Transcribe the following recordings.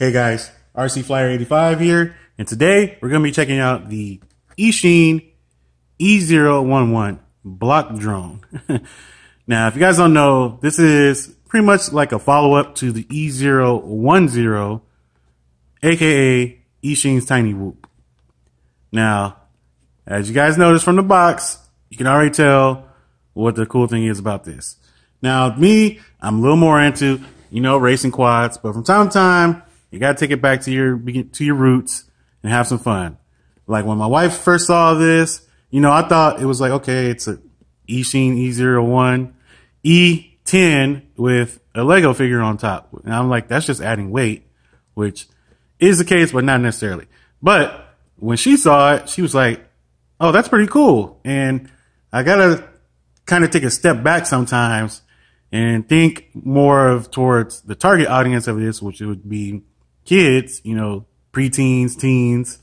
Hey guys, RC Flyer85 here, and today we're going to be checking out the Eachine E011 block drone. Now, if you guys don't know, this is pretty much like a follow-up to the E010, aka Eachine's Tiny Whoop. Now, as you guys notice from the box, you can already tell what the cool thing is about this. Now, me, I'm a little more into, you know, racing quads, but from time to time, you gotta take it back to your roots and have some fun. Like when my wife first saw this, you know, I thought it was like, okay, it's a Eachine E010 E10 with a Lego figure on top. And I'm like, that's just adding weight, which is the case, but not necessarily. But when she saw it, she was like, oh, that's pretty cool. And I gotta kind of take a step back sometimes and think more of towards the target audience of this, which would be kids, you know, preteens, teens,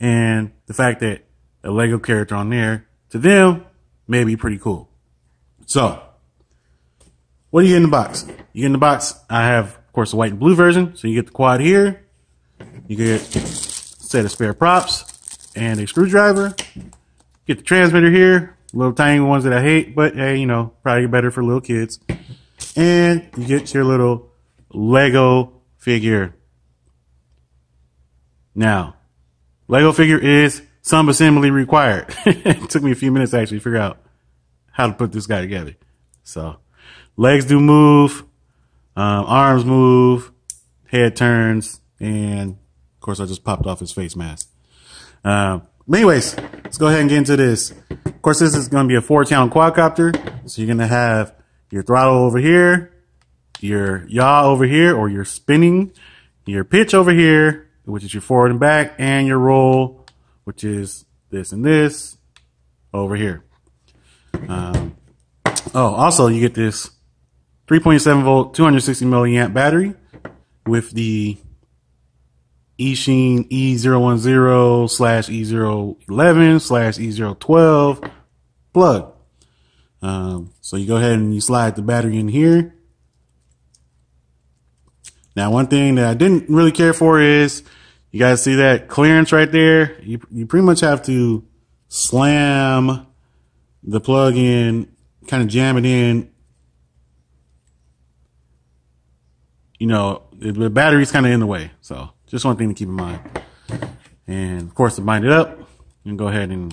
and the fact that a Lego character on there to them may be pretty cool. So, what do you get in the box? You get in the box, I have, of course, the white and blue version. So you get the quad here, you get a set of spare props and a screwdriver. You get the transmitter here, little tiny ones that I hate, but hey, you know, probably better for little kids. And you get your little Lego figure. Now, Lego figure is some assembly required. It took me a few minutes to actually figure out how to put this guy together. So, legs do move, arms move, head turns, and of course I just popped off his face mask. But anyways, let's go ahead and get into this. Of course, this is going to be a 4-ton quadcopter. So you're going to have your throttle over here, your yaw over here, or your spinning, your pitch over here, which is your forward and back, and your roll, which is this and this over here. Also, you get this 3.7-volt, 260-milliamp battery with the Eachine E010/E011/E012 plug. So you go ahead and you slide the battery in here. Now, one thing that I didn't really care for is, you guys see that clearance right there? You pretty much have to slam the plug in, kind of jam it in. You know, the battery's kind of in the way, so just one thing to keep in mind. And of course, to bind it up, you can go ahead and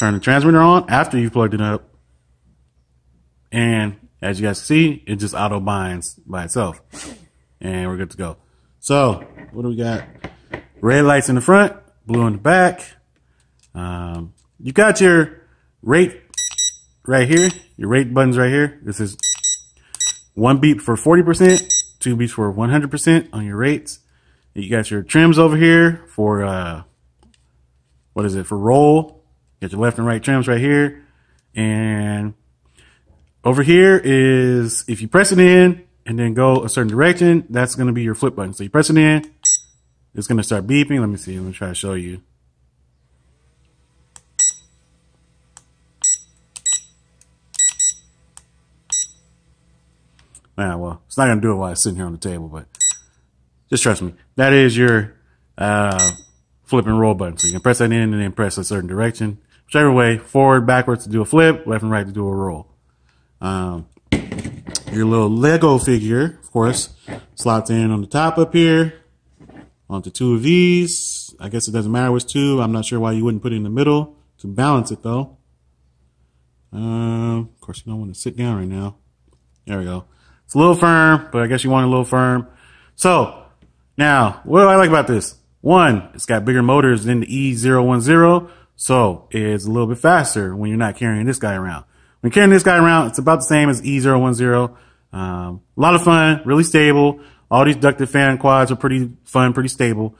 turn the transmitter on after you've plugged it up. And as you guys see, it just auto binds by itself. And we're good to go. So what do we got? Red lights in the front, blue in the back. You got your rate right here, your rate buttons right here. This is 1 beep for 40%. 2 beats for 100% on your rates. You got your trims over here for, for roll. You got your left and right trims right here. And over here is, if you press it in and then go a certain direction, that's going to be your flip button. So you press it in, it's going to start beeping. Let me see. Let me try to show you. Ah, well, it's not going to do it while it's sitting here on the table, but just trust me. That is your flip and roll button. So you can press that in and then press a certain direction. Whichever way, forward, backwards to do a flip, left and right to do a roll. Your little Lego figure, of course, slots in on the top up here, onto two of these. I guess it doesn't matter which two. I'm not sure why you wouldn't put it in the middle to balance it, though. Of course, you don't want to sit down right now. There we go. It's a little firm, but I guess you want a little firm. So now, what do I like about this? One, it's got bigger motors than the E010, so it's a little bit faster when you're not carrying this guy around. When carrying this guy around, it's about the same as E010. A lot of fun, really stable. All these ducted fan quads are pretty fun, pretty stable.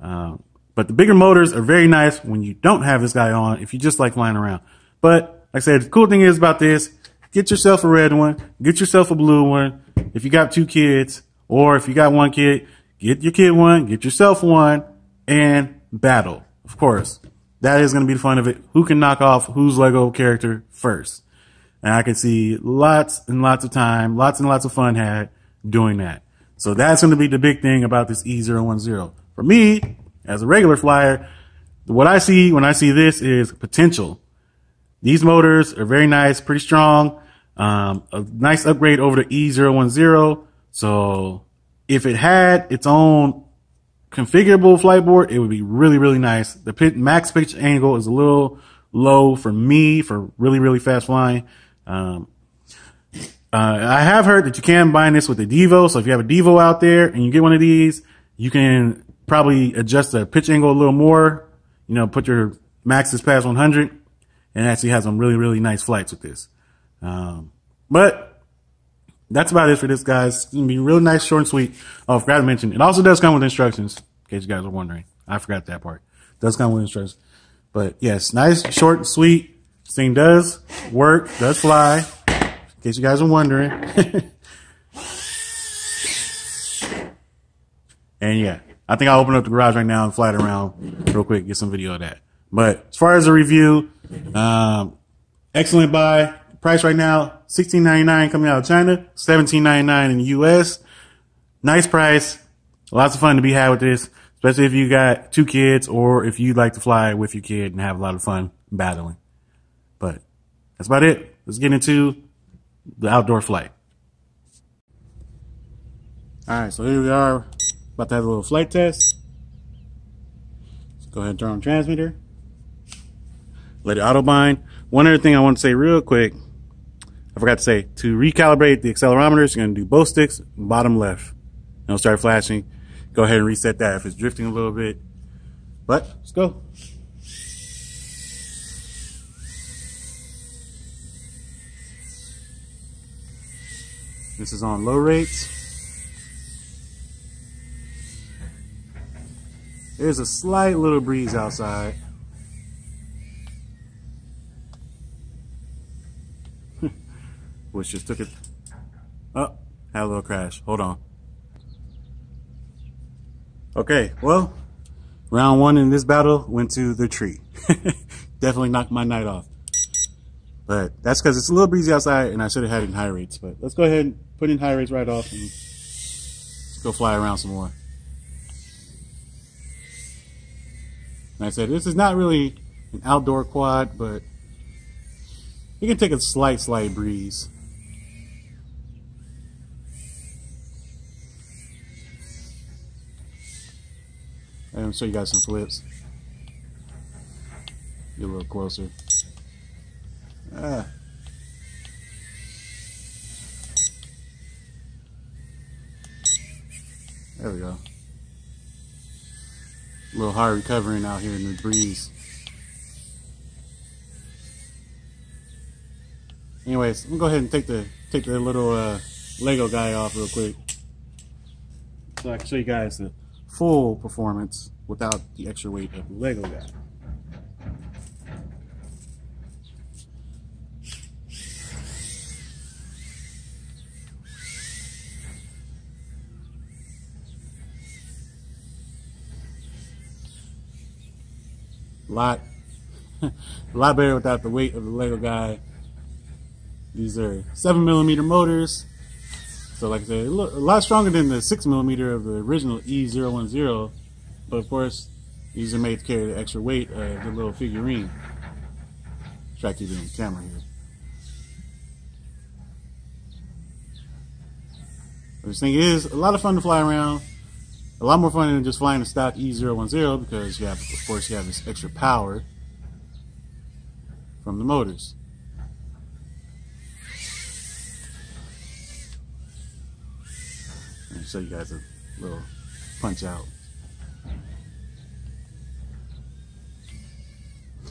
But the bigger motors are very nice when you don't have this guy on, if you just like flying around. But like I said, the cool thing is about this, get yourself a red one, get yourself a blue one. If you got two kids, or if you got one kid, get your kid one, get yourself one, and battle. Of course, that is going to be the fun of it. Who can knock off whose Lego character first? And I can see lots and lots of time, lots and lots of fun had doing that. So that's going to be the big thing about this E010. For me, as a regular flyer, what I see when I see this is potential. These motors are very nice, pretty strong, a nice upgrade over the E010. So if it had its own configurable flight board, it would be really, really nice. The max pitch angle is a little low for me for really, really fast flying. I have heard that you can bind this with the Devo. So if you have a Devo out there and you get one of these, you can probably adjust the pitch angle a little more, you know, put your maxes past 100, and actually have some really, really nice flights with this. But that's about it for this, guys. It's gonna be really nice, short and sweet. Oh, I forgot to mention, it also does come with instructions, in case you guys are wondering. I forgot that part. It does come with instructions. But yes, nice, short and sweet. This thing does work, does fly, in case you guys are wondering. And yeah, I think I'll open up the garage right now and fly it around real quick, get some video of that. But as far as the review, excellent buy. Price right now, $16.99 coming out of China, $17.99 in the US. Nice price. Lots of fun to be had with this, especially if you got two kids or if you'd like to fly with your kid and have a lot of fun battling. But that's about it. Let's get into the outdoor flight. All right, so here we are. About to have a little flight test. Let's go ahead and turn on transmitter. Let it auto bind. One other thing I want to say real quick, I forgot to say, to recalibrate the accelerometers, you're going to do both sticks, bottom left. It'll start flashing. Go ahead and reset that if it's drifting a little bit. But let's go. This is on low rates. There's a slight little breeze outside. Which just took it up, had a little crash. Hold on. Okay, well, round one in this battle went to the tree. Definitely knocked my night off. But that's because it's a little breezy outside and I should have had it in high rates. But let's go ahead and put in high rates right off and let's go fly around some more. Like I said, this is not really an outdoor quad, but you can take a slight breeze. I'm sure you got some flips. Get a little closer. There we go. A little hard recovering out here in the breeze. Anyways, I'm gonna go ahead and take the little Lego guy off real quick, so I can show you guys the full performance without the extra weight of the Lego guy. A lot better without the weight of the Lego guy. These are 7mm motors, so like I said, a lot stronger than the 6mm of the original E010, but of course these are made to carry the extra weight of the little figurine. Try to keep it on camera here. But this thing is a lot of fun to fly around. A lot more fun than just flying the stock E010 because you have, of course, you have this extra power from the motors. Let me show you guys a little punch out.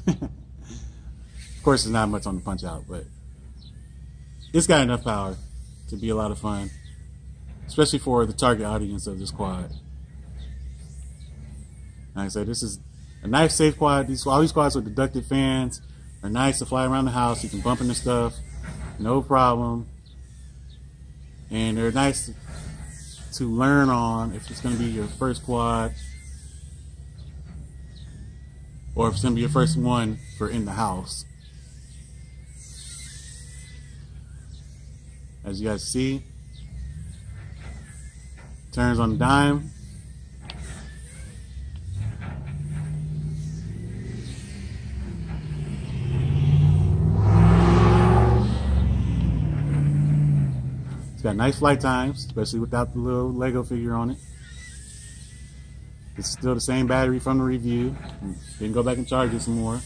Of course, there's not much on the punch out, but it's got enough power to be a lot of fun, especially for the target audience of this quad. Like I said, this is a nice, safe quad. All these quads with deducted fans are nice to fly around the house. You can bump into stuff, no problem. And they're nice to learn on if it's going to be your first quad or if it's going to be your first one for in the house. As you guys see, Turns on dime. It's got nice flight times, especially without the little Lego figure on it. It's still the same battery from the review. Didn't go back and charge it some more.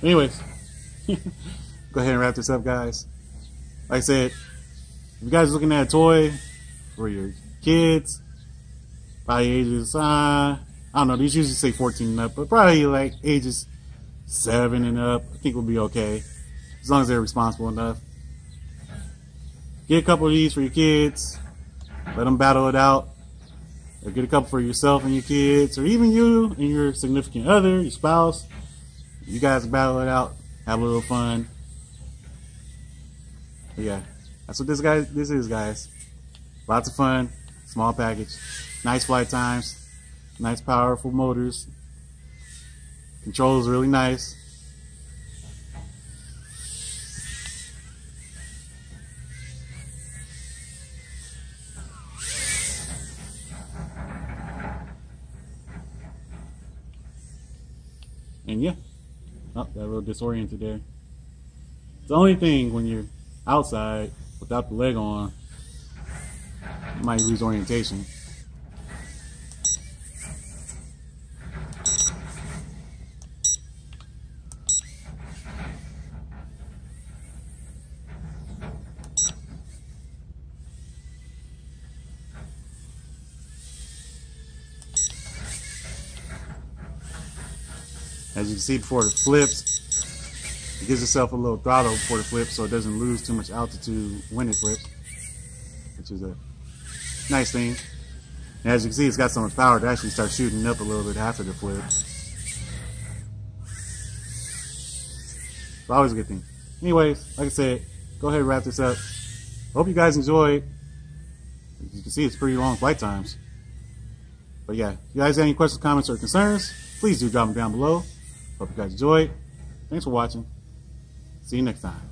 Anyways, go ahead and wrap this up, guys. Like I said, if you guys are looking at a toy for your kids, probably ages, I don't know, these usually say 14 and up, but probably like ages 7 and up, I think we'll be okay, as long as they're responsible enough. Get a couple of these for your kids, let them battle it out, or get a couple for yourself and your kids, or even you and your significant other, your spouse. You guys battle it out, have a little fun. But yeah, that's what this is, guys. Lots of fun, small package, nice flight times, nice powerful motors, control is really nice. And yeah. Oh, got a little disoriented there. It's the only thing when you're outside without the leg on, you might lose orientation. As you can see before the flips, it gives itself a little throttle before the flips so it doesn't lose too much altitude when it flips, which is a nice thing. And as you can see, it's got some power to actually start shooting up a little bit after the flip. It's always a good thing. Anyways, like I said, go ahead and wrap this up. Hope you guys enjoyed. As you can see, it's pretty long flight times. But yeah, if you guys have any questions, comments, or concerns, please do drop them down below. Hope you guys enjoyed. Thanks for watching. See you next time.